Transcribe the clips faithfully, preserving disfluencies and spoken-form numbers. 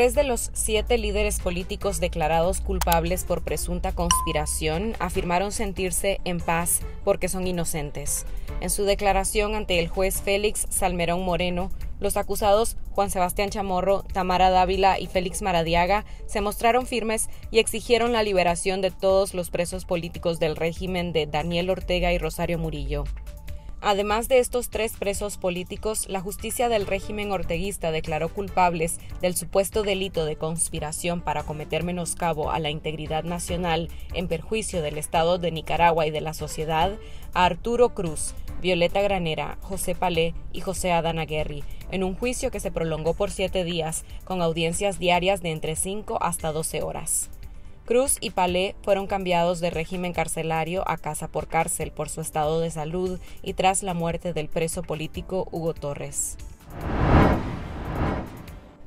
Tres de los siete líderes políticos declarados culpables por presunta conspiración afirmaron sentirse en paz porque son inocentes. En su declaración ante el juez Félix Salmerón Moreno, los acusados Juan Sebastián Chamorro, Tamara Dávila y Félix Maradiaga se mostraron firmes y exigieron la liberación de todos los presos políticos del régimen de Daniel Ortega y Rosario Murillo. Además de estos tres presos políticos, la justicia del régimen orteguista declaró culpables del supuesto delito de conspiración para cometer menoscabo a la integridad nacional en perjuicio del Estado de Nicaragua y de la sociedad a Arturo Cruz, Violeta Granera, José Palé y José Adán Aguerri, en un juicio que se prolongó por siete días, con audiencias diarias de entre cinco hasta doce horas. Cruz y Palé fueron cambiados de régimen carcelario a casa por cárcel por su estado de salud y tras la muerte del preso político Hugo Torres.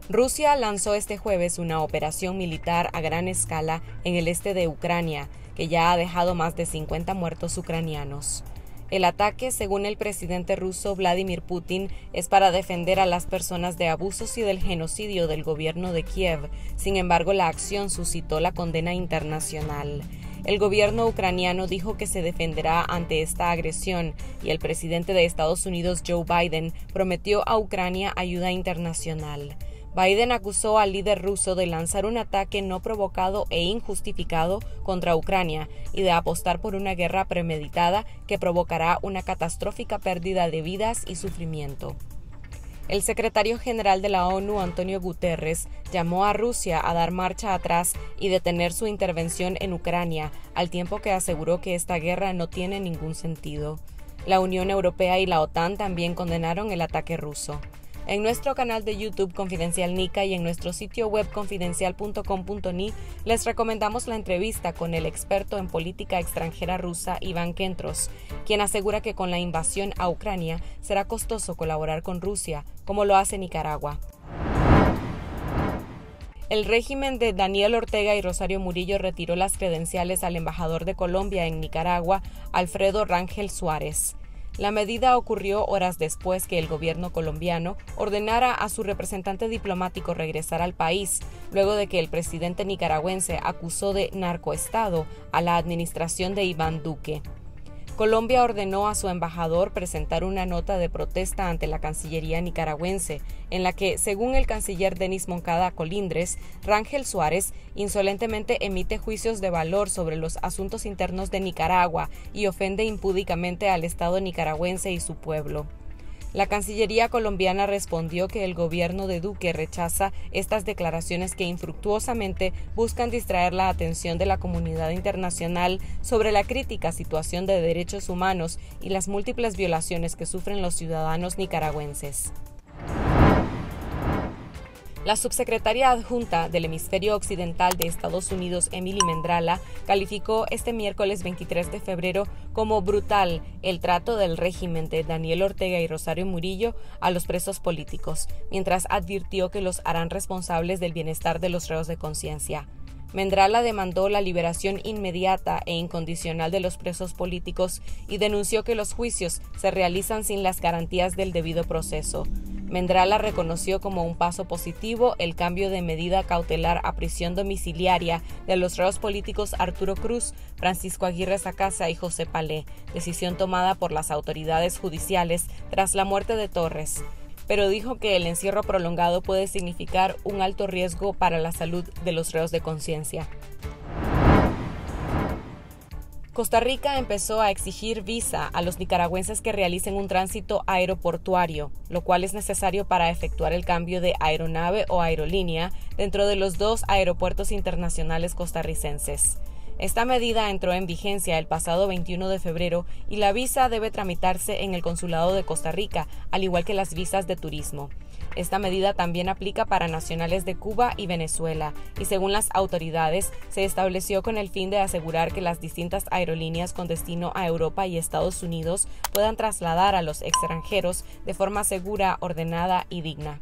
Rusia lanzó este jueves una operación militar a gran escala en el este de Ucrania, que ya ha dejado más de cincuenta muertos ucranianos. El ataque, según el presidente ruso Vladimir Putin, es para defender a las personas de abusos y del genocidio del gobierno de Kiev. Sin embargo, la acción suscitó la condena internacional. El gobierno ucraniano dijo que se defenderá ante esta agresión y el presidente de Estados Unidos, Joe Biden, prometió a Ucrania ayuda internacional. Biden acusó al líder ruso de lanzar un ataque no provocado e injustificado contra Ucrania y de apostar por una guerra premeditada que provocará una catastrófica pérdida de vidas y sufrimiento. El secretario general de la ONU, Antonio Guterres, llamó a Rusia a dar marcha atrás y detener su intervención en Ucrania, al tiempo que aseguró que esta guerra no tiene ningún sentido. La Unión Europea y la OTAN también condenaron el ataque ruso. En nuestro canal de YouTube Confidencial Nica y en nuestro sitio web confidencial punto com punto ni les recomendamos la entrevista con el experto en política extranjera rusa Iván Kentros, quien asegura que con la invasión a Ucrania será costoso colaborar con Rusia, como lo hace Nicaragua. El régimen de Daniel Ortega y Rosario Murillo retiró las credenciales al embajador de Colombia en Nicaragua, Alfredo Rangel Suárez. La medida ocurrió horas después que el gobierno colombiano ordenara a su representante diplomático regresar al país, luego de que el presidente nicaragüense acusó de narcoestado a la administración de Iván Duque. Colombia ordenó a su embajador presentar una nota de protesta ante la Cancillería nicaragüense, en la que, según el canciller Denis Moncada Colindres, Rangel Suárez insolentemente emite juicios de valor sobre los asuntos internos de Nicaragua y ofende impúdicamente al Estado nicaragüense y su pueblo. La Cancillería colombiana respondió que el gobierno de Duque rechaza estas declaraciones que infructuosamente buscan distraer la atención de la comunidad internacional sobre la crítica situación de derechos humanos y las múltiples violaciones que sufren los ciudadanos nicaragüenses. La subsecretaria adjunta del hemisferio occidental de Estados Unidos, Emily Mendrala, calificó este miércoles veintitrés de febrero como brutal el trato del régimen de Daniel Ortega y Rosario Murillo a los presos políticos, mientras advirtió que los harán responsables del bienestar de los reos de conciencia. Mendrala demandó la liberación inmediata e incondicional de los presos políticos y denunció que los juicios se realizan sin las garantías del debido proceso. Mendrala reconoció como un paso positivo el cambio de medida cautelar a prisión domiciliaria de los reos políticos Arturo Cruz, Francisco Aguirre Sacasa y José Palé, decisión tomada por las autoridades judiciales tras la muerte de Torres, pero dijo que el encierro prolongado puede significar un alto riesgo para la salud de los reos de conciencia. Costa Rica empezó a exigir visa a los nicaragüenses que realicen un tránsito aeroportuario, lo cual es necesario para efectuar el cambio de aeronave o aerolínea dentro de los dos aeropuertos internacionales costarricenses. Esta medida entró en vigencia el pasado veintiuno de febrero y la visa debe tramitarse en el Consulado de Costa Rica, al igual que las visas de turismo. Esta medida también aplica para nacionales de Cuba y Venezuela y, según las autoridades, se estableció con el fin de asegurar que las distintas aerolíneas con destino a Europa y Estados Unidos puedan trasladar a los extranjeros de forma segura, ordenada y digna.